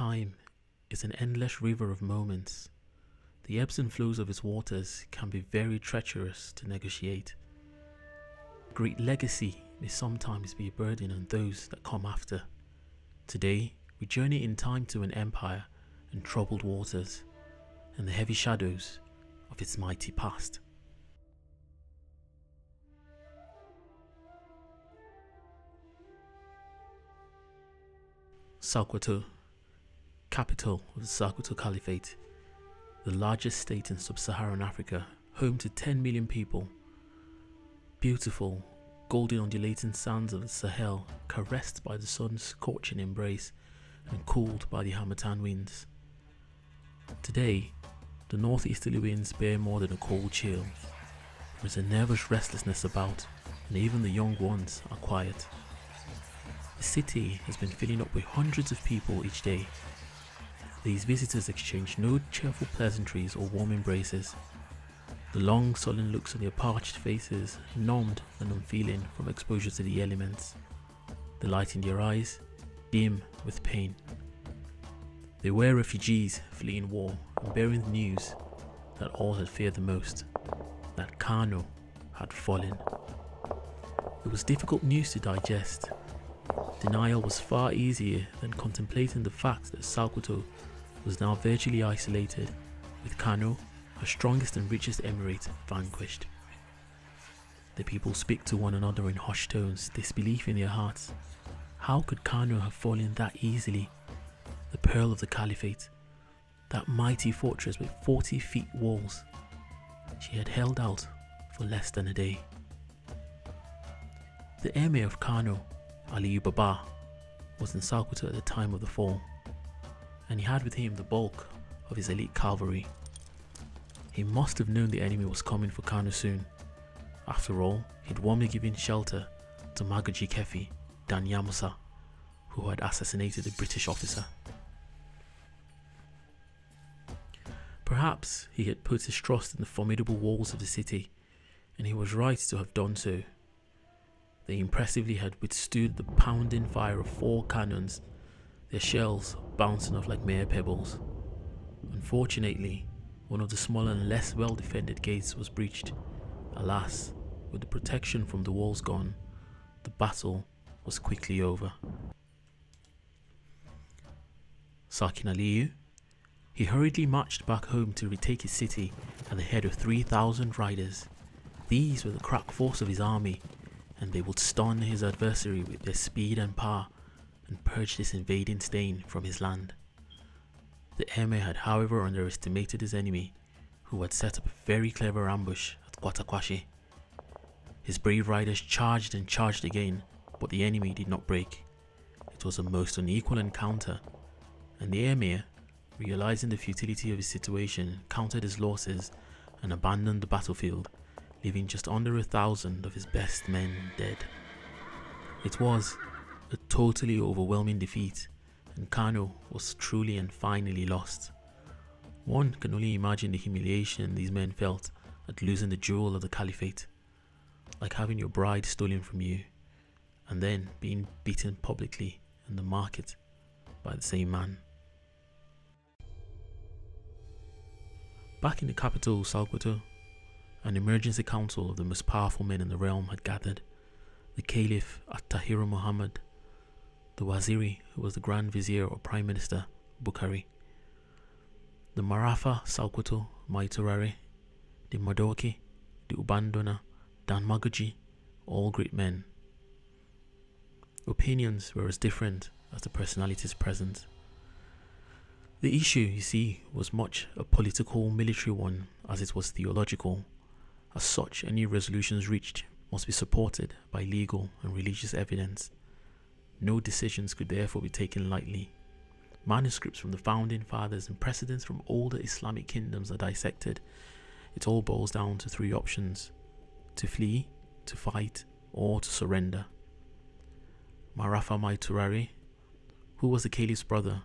Time is an endless river of moments. The ebbs and flows of its waters can be very treacherous to negotiate. Great legacy may sometimes be a burden on those that come after. Today, we journey in time to an empire in troubled waters and the heavy shadows of its mighty past. Sokoto, capital of the Sokoto Caliphate, the largest state in sub-Saharan Africa, home to 10 million people. Beautiful, golden undulating sands of the Sahel, caressed by the sun's scorching embrace and cooled by the Hamatan winds. Today, the northeasterly winds bear more than a cold chill. There is a nervous restlessness about, and even the young ones are quiet. The city has been filling up with hundreds of people each day. These visitors exchange no cheerful pleasantries or warm embraces. The long sullen looks on their parched faces, numbed and unfeeling from exposure to the elements. The light in their eyes, dim with pain. They were refugees fleeing war and bearing the news that all had feared the most, that Kano had fallen. It was difficult news to digest. Denial was far easier than contemplating the fact that Sokoto was now virtually isolated, with Kano, her strongest and richest emirate, vanquished. The people speak to one another in hushed tones, disbelief in their hearts. How could Kano have fallen that easily? The pearl of the caliphate, that mighty fortress with 40 feet walls. She had held out for less than a day. The emir of Kano, Aliyu Baba, was in Sokoto at the time of the fall, and he had with him the bulk of his elite cavalry. He must have known the enemy was coming for Kano soon. After all, he'd warmly given shelter to Magaji Kefi, Dan Yamusa, who had assassinated a British officer. Perhaps he had put his trust in the formidable walls of the city, and he was right to have done so. They impressively had withstood the pounding fire of 4 cannons, their shells bouncing off like mere pebbles. Unfortunately, one of the smaller and less well-defended gates was breached. Alas, with the protection from the walls gone, the battle was quickly over. Sarkin Aliyu, he hurriedly marched back home to retake his city at the head of 3,000 riders. These were the crack force of his army, and they would stun his adversary with their speed and power and purge this invading stain from his land. The emir had, however, underestimated his enemy, who had set up a very clever ambush at Kwatakwashi. His brave riders charged and charged again, but the enemy did not break. It was a most unequal encounter, and the emir, realizing the futility of his situation, counted his losses and abandoned the battlefield, leaving just under 1,000 of his best men dead. It was a totally overwhelming defeat, and Kano was truly and finally lost. One can only imagine the humiliation these men felt at losing the jewel of the caliphate, like having your bride stolen from you, and then being beaten publicly in the market by the same man. Back in the capital, Sokoto, an emergency council of the most powerful men in the realm had gathered. The Caliph At-Tahiru Muhammad, the Waziri, who was the Grand Vizier or Prime Minister, Bukhari, the Marafa Mai Turari, the Madaki, the Ubandona, Dan Magaji, all great men. Opinions were as different as the personalities present. The issue, you see, was much a political, military one as it was theological. As such, any resolutions reached must be supported by legal and religious evidence. No decisions could therefore be taken lightly. Manuscripts from the founding fathers and precedents from older Islamic kingdoms are dissected. It all boils down to 3 options: to flee, to fight, or to surrender. Marafa Mai Turari, who was the Caliph's brother,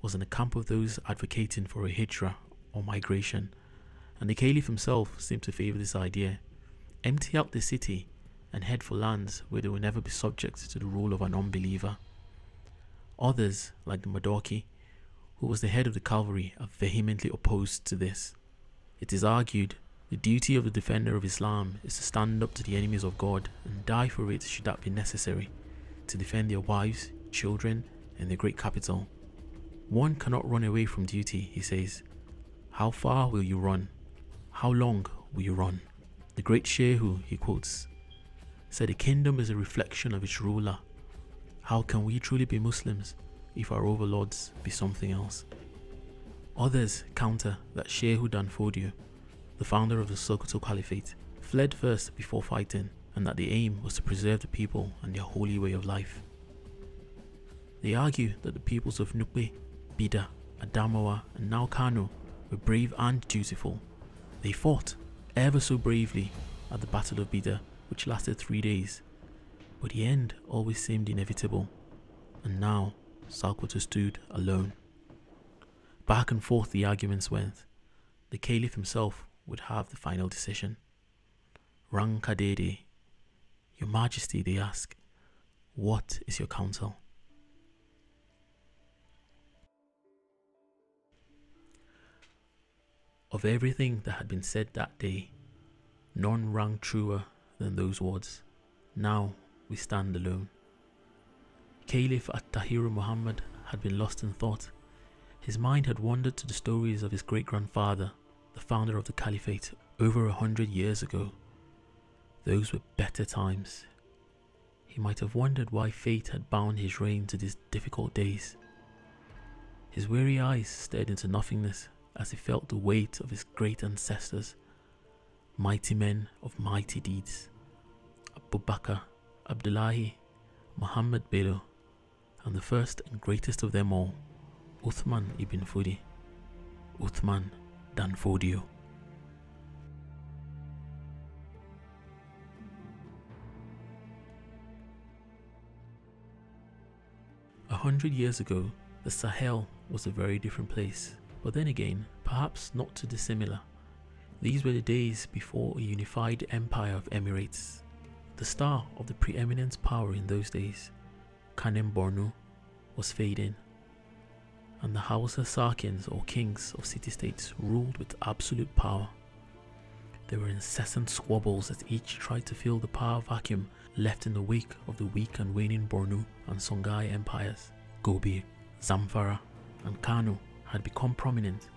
was in the camp of those advocating for a hijra or migration, and the Caliph himself seemed to favour this idea: empty out the city and head for lands where they will never be subject to the rule of an unbeliever. Others, like the Madaki, who was the head of the cavalry, are vehemently opposed to this. It is argued, the duty of the defender of Islam is to stand up to the enemies of God and die for it should that be necessary, to defend their wives, children, and their great capital. One cannot run away from duty, he says. How far will you run? How long will you run? The great Shehu, he quotes, said a kingdom is a reflection of its ruler. How can we truly be Muslims if our overlords be something else? Others counter that Shehu Dan Fodio, the founder of the Sokoto Caliphate, fled first before fighting, and that the aim was to preserve the people and their holy way of life. They argue that the peoples of Nupe, Bida, Adamawa and now Kano were brave and dutiful. They fought ever so bravely at the Battle of Bida, which lasted 3 days, but the end always seemed inevitable, and now Sarkwatu stood alone. Back and forth the arguments went. The Caliph himself would have the final decision. Rankadede, Your Majesty, they ask, what is your counsel? Of everything that had been said that day, none rang truer than those words. Now we stand alone. Caliph At-Tahiru Muhammad had been lost in thought. His mind had wandered to the stories of his great-grandfather, the founder of the Caliphate, over 100 years ago. Those were better times. He might have wondered why fate had bound his reign to these difficult days. His weary eyes stared into nothingness as he felt the weight of his great ancestors, mighty men of mighty deeds, Abu Bakr, Abdullahi, Muhammad Bello, and the first and greatest of them all, Uthman ibn Fodio, Uthman dan Fodio. A 100 years ago, the Sahel was a very different place, but then again, perhaps not too dissimilar. These were the days before a unified empire of emirates. The star of the preeminent power in those days, Kanem-Bornu, was fading, and the Hausa-Sarkins, or kings of city-states, ruled with absolute power. There were incessant squabbles as each tried to fill the power vacuum left in the wake of the weak and waning Bornu and Songhai empires. Gobir, Zamfara and Kano had become prominent,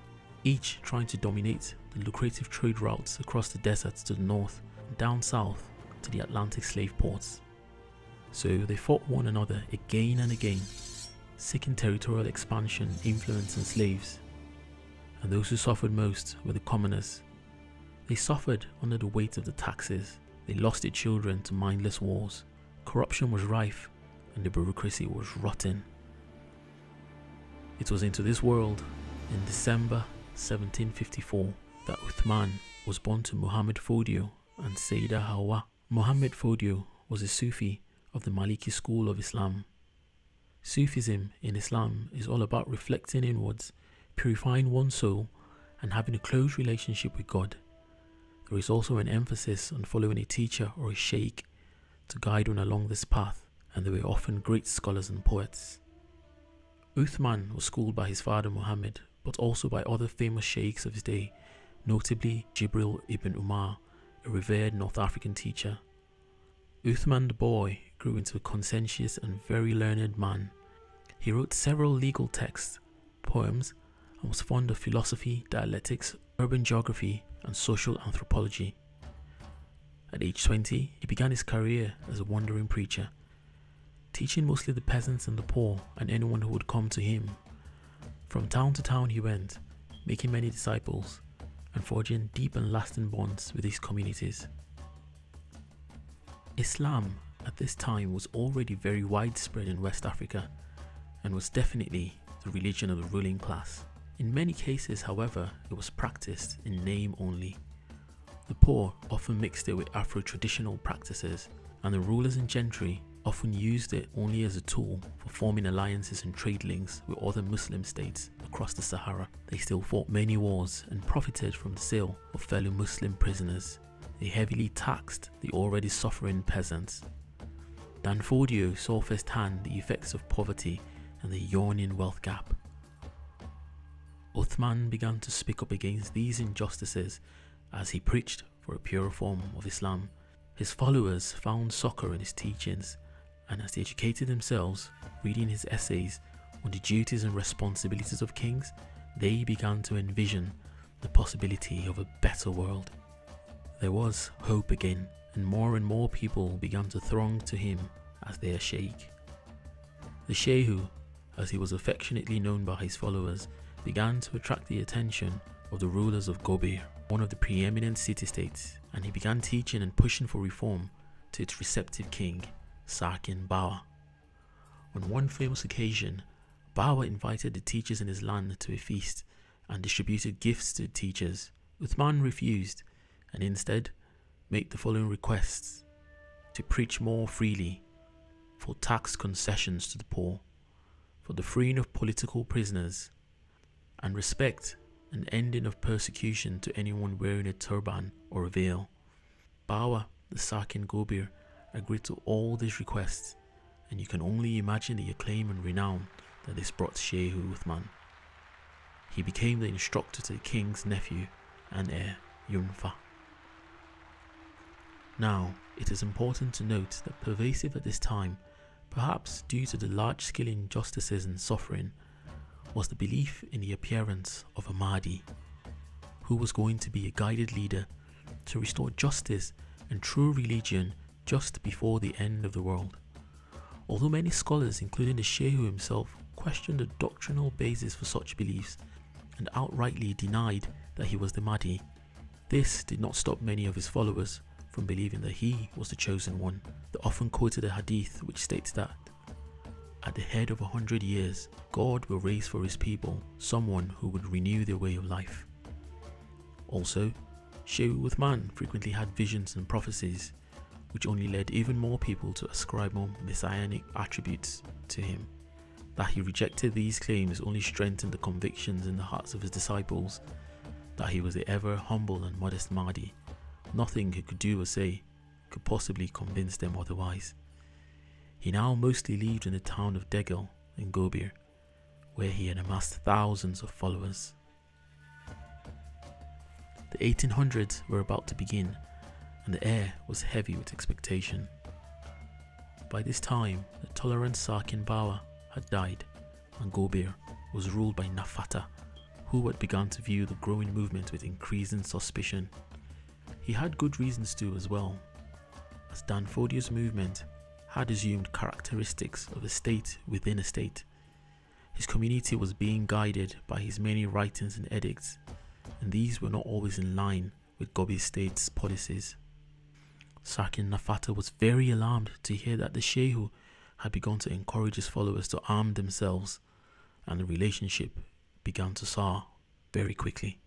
each trying to dominate the lucrative trade routes across the deserts to the north and down south to the Atlantic slave ports. So they fought one another again and again, seeking territorial expansion, influence and slaves. And those who suffered most were the commoners. They suffered under the weight of the taxes, they lost their children to mindless wars, corruption was rife and the bureaucracy was rotten. It was into this world, in December 1754, that Uthman was born to Muhammad Fodio and Sayyidah Hawa. Muhammad Fodio was a Sufi of the Maliki school of Islam. Sufism in Islam is all about reflecting inwards, purifying one's soul and having a close relationship with God. There is also an emphasis on following a teacher or a sheikh to guide one along this path, and there were often great scholars and poets. Uthman was schooled by his father Muhammad, but also by other famous sheikhs of his day, notably Jibril ibn Umar, a revered North African teacher. Uthman the boy grew into a conscientious and very learned man. He wrote several legal texts, poems, and was fond of philosophy, dialectics, urban geography, and social anthropology. At age 20, he began his career as a wandering preacher, teaching mostly the peasants and the poor and anyone who would come to him. From town to town he went, making many disciples and forging deep and lasting bonds with his communities. Islam at this time was already very widespread in West Africa and was definitely the religion of the ruling class. In many cases, however, it was practiced in name only. The poor often mixed it with Afro-traditional practices, and the rulers and gentry often used it only as a tool for forming alliances and trade links with other Muslim states across the Sahara. They still fought many wars and profited from the sale of fellow Muslim prisoners. They heavily taxed the already suffering peasants. Dan Fodio saw firsthand the effects of poverty and the yawning wealth gap. Uthman began to speak up against these injustices as he preached for a purer form of Islam. His followers found succor in his teachings, and as they educated themselves, reading his essays on the duties and responsibilities of kings, they began to envision the possibility of a better world. There was hope again, and more people began to throng to him as their sheikh. The Shehu, as he was affectionately known by his followers, began to attract the attention of the rulers of Gobir, one of the preeminent city-states, and he began teaching and pushing for reform to its receptive king, Sarkin Bawa. On one famous occasion, Bawa invited the teachers in his land to a feast and distributed gifts to the teachers. Uthman refused and instead made the following requests: to preach more freely, for tax concessions to the poor, for the freeing of political prisoners, and respect and ending of persecution to anyone wearing a turban or a veil. Bawa, the Sarkin Gobir, agreed to all these requests, and you can only imagine the acclaim and renown that this brought Shehu Uthman. He became the instructor to the king's nephew and heir, Yunfa. Now, it is important to note that pervasive at this time, perhaps due to the large-scale injustices and suffering, was the belief in the appearance of a Mahdi, who was going to be a guided leader to restore justice and true religion just before the end of the world. Although many scholars, including the Shehu himself, questioned the doctrinal basis for such beliefs and outrightly denied that he was the Mahdi, this did not stop many of his followers from believing that he was the chosen one. The often quoted a hadith which states that at the head of 100 years, God will raise for his people someone who would renew their way of life. Also, Shehu Uthman frequently had visions and prophecies, which only led even more people to ascribe more messianic attributes to him. That he rejected these claims only strengthened the convictions in the hearts of his disciples that he was the ever humble and modest Mahdi. Nothing he could do or say could possibly convince them otherwise. He now mostly lived in the town of Degel in Gobir, where he had amassed thousands of followers. The 1800s were about to begin, and the air was heavy with expectation. By this time, the tolerant Sarkin Bawa had died, and Gobir was ruled by Nafata, who had begun to view the growing movement with increasing suspicion. He had good reasons to as well, as Dan Fodio's movement had assumed characteristics of a state within a state. His community was being guided by his many writings and edicts, and these were not always in line with Gobir state's policies. Sarkin Nafata was very alarmed to hear that the Shehu had begun to encourage his followers to arm themselves, and the relationship began to sour very quickly.